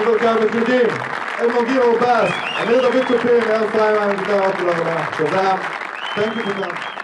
You look over to Jim, everyone give all buzz. A little bit to Pim, I'll fly around the guitar. Thank you for that.